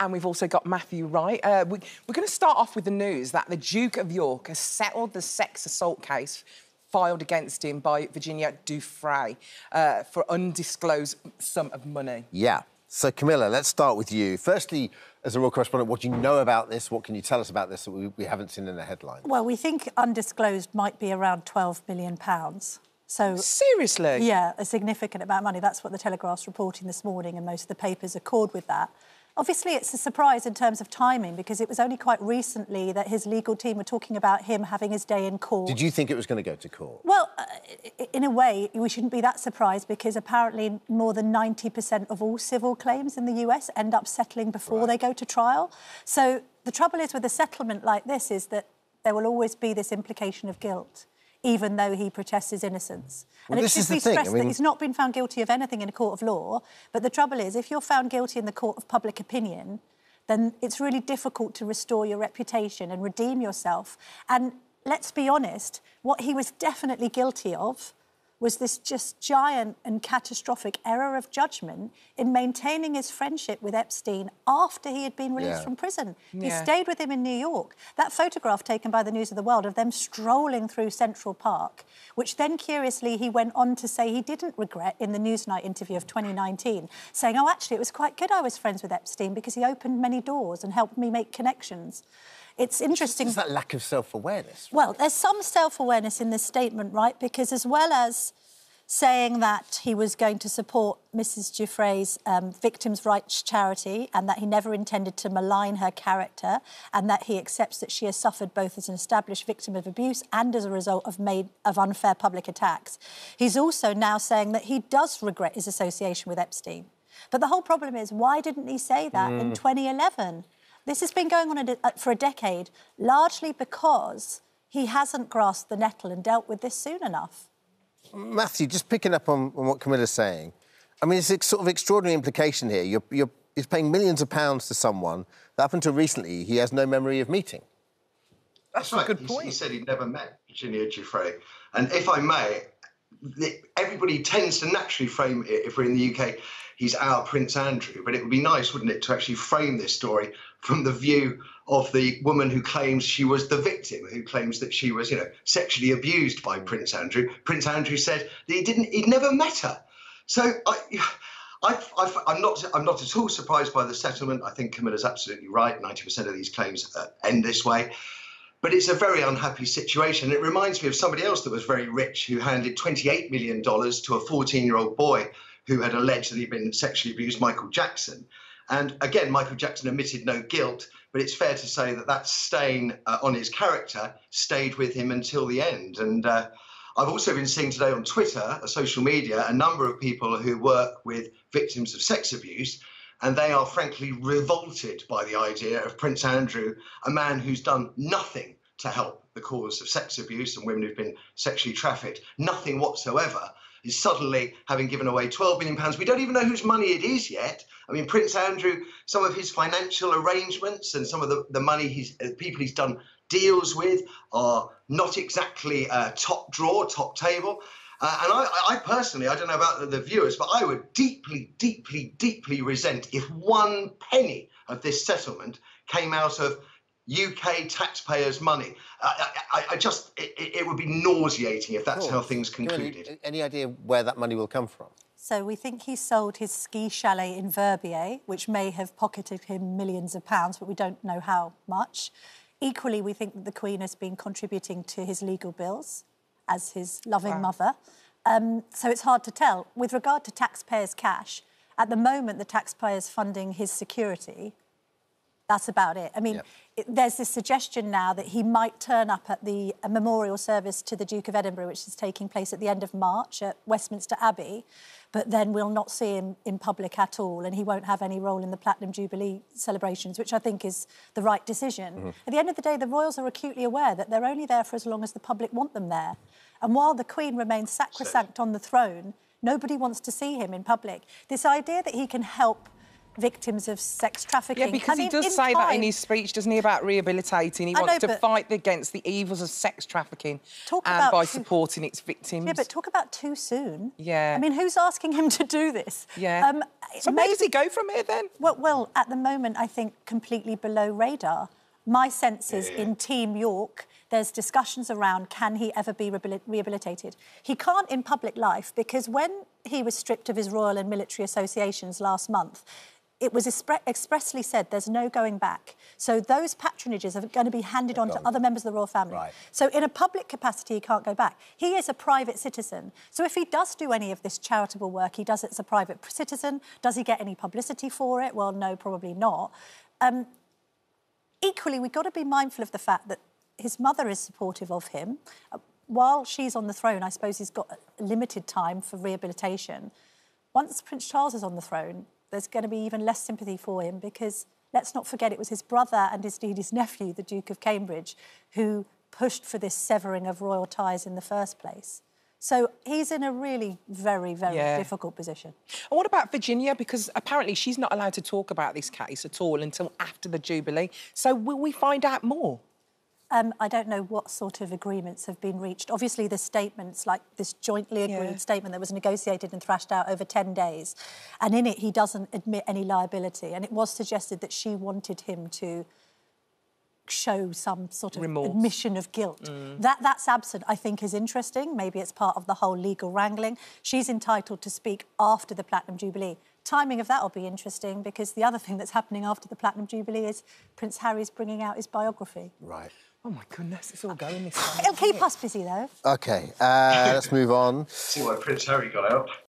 and we've also got Matthew Wright. We're going to start off with the news that the Duke of York has settled the sex assault case filed against him by Virginia Giuffre for undisclosed sum of money. Yeah. So, Camilla, let's start with you. Firstly, as a royal correspondent, what do you know about this? What can you tell us about this that we haven't seen in the headline? Well, we think undisclosed might be around £12 million. So, seriously? Yeah, a significant amount of money. That's what the Telegraph's reporting this morning, and most of the papers accord with that. Obviously, it's a surprise in terms of timing, because it was only quite recently that his legal team were talking about him having his day in court. Did you think it was going to go to court? Well, in a way, we shouldn't be that surprised, because apparently more than 90% of all civil claims in the US end up settling before they go to trial. So the trouble is with a settlement like this is that there will always be this implication of guilt, even though he protests his innocence. Well, and it should be stressed that he's not been found guilty of anything in a court of law, but the trouble is, if you're found guilty in the court of public opinion, then it's really difficult to restore your reputation and redeem yourself. And let's be honest, what he was definitely guilty of was this just giant and catastrophic error of judgment in maintaining his friendship with Epstein after he had been released from prison. Yeah. He stayed with him in New York. That photograph taken by the News of the World of them strolling through Central Park, which then, curiously, he went on to say he didn't regret in the Newsnight interview of 2019, saying, oh, actually, it was quite good I was friends with Epstein because he opened many doors and helped me make connections. It's interesting. It's that lack of self-awareness. Right? Well, there's some self-awareness in this statement, right? Because as well as saying that he was going to support Mrs. Giuffre's victims' rights charity and that he never intended to malign her character and that he accepts that she has suffered both as an established victim of abuse and as a result of unfair public attacks, he's also now saying that he does regret his association with Epstein. But the whole problem is, why didn't he say that in 2011? This has been going on for a decade, largely because he hasn't grasped the nettle and dealt with this soon enough. Matthew, just picking up on what Camilla's saying, I mean, it's a sort of extraordinary implication here. He's paying millions of pounds to someone that up until recently he has no memory of meeting. That's right. A good point. He said he'd never met Virginia Giuffre. And if I may, everybody tends to naturally frame it, if we're in the UK, he's our Prince Andrew. But it would be nice, wouldn't it, to actually frame this story from the view of the woman who claims she was the victim, who claims that she was, you know, sexually abused by Prince Andrew. Prince Andrew said that he'd never met her. So I'm not at all surprised by the settlement. I think Camilla's absolutely right. 90% of these claims end this way. But it's a very unhappy situation. It reminds me of somebody else that was very rich who handed $28 million to a 14-year-old boy who had allegedly been sexually abused, Michael Jackson. And again, Michael Jackson admitted no guilt, but it's fair to say that that stain on his character stayed with him until the end. And I've also been seeing today on Twitter, social media, a number of people who work with victims of sex abuse, and they are frankly revolted by the idea of Prince Andrew, a man who's done nothing to help the cause of sex abuse and women who've been sexually trafficked, nothing whatsoever, is suddenly having given away £12 million. We don't even know whose money it is yet. I mean, Prince Andrew, some of his financial arrangements and some of the money people he's done deals with are not exactly top drawer, top table. And I personally, I don't know about the viewers, but I would deeply, deeply, deeply resent if one penny of this settlement came out of UK taxpayers' money. It would be nauseating if that's how things concluded. Any idea where that money will come from? So we think he sold his ski chalet in Verbier, which may have pocketed him millions of pounds, but we don't know how much. Equally, we think that the Queen has been contributing to his legal bills as his loving mother. So it's hard to tell. With regard to taxpayers' cash, at the moment, the taxpayers funding his security. That's about it. I mean, there's this suggestion now that he might turn up at the memorial service to the Duke of Edinburgh, which is taking place at the end of March at Westminster Abbey, but then we'll not see him in public at all, and he won't have any role in the Platinum Jubilee celebrations, which I think is the right decision. At the end of the day, the royals are acutely aware that they're only there for as long as the public want them there. And while the Queen remains sacrosanct on the throne, nobody wants to see him in public. This idea that he can help victims of sex trafficking. Yeah, because he does say that in his speech, doesn't he, about rehabilitating. He wants to fight against the evils of sex trafficking and by supporting its victims. Yeah, but talk about too soon. Yeah. I mean, who's asking him to do this? Yeah. So where does he go from here, then? Well, at the moment, I think completely below radar. My sense is in Team York, there's discussions around can he ever be rehabilitated. He can't in public life because when he was stripped of his royal and military associations last month, it was expressly said there's no going back. So those patronages are going to be handed on to other members of the royal family. Right. So in a public capacity, he can't go back. He is a private citizen. So if he does do any of this charitable work, he does it as a private citizen. Does he get any publicity for it? Well, no, probably not. Equally, we've got to be mindful of the fact that his mother is supportive of him. While she's on the throne, I suppose he's got a limited time for rehabilitation. Once Prince Charles is on the throne, there's going to be even less sympathy for him because, let's not forget, it was his brother and indeed his nephew, the Duke of Cambridge, who pushed for this severing of royal ties in the first place. So he's in a really very, very difficult position. And what about Virginia? Because apparently she's not allowed to talk about this case at all until after the Jubilee. So will we find out more? I don't know what sort of agreements have been reached. Obviously, the statements, like this jointly agreed statement that was negotiated and thrashed out over 10 days, and in it he doesn't admit any liability. And it was suggested that she wanted him to show some sort of admission of guilt. That's absent, I think, is interesting. Maybe it's part of the whole legal wrangling. She's entitled to speak after the Platinum Jubilee. Timing of that will be interesting because the other thing that's happening after the Platinum Jubilee is Prince Harry's bringing out his biography. Right. Oh, my goodness, it's all going this way. It'll keep us busy, though. OK, let's move on. See why Prince Harry got out.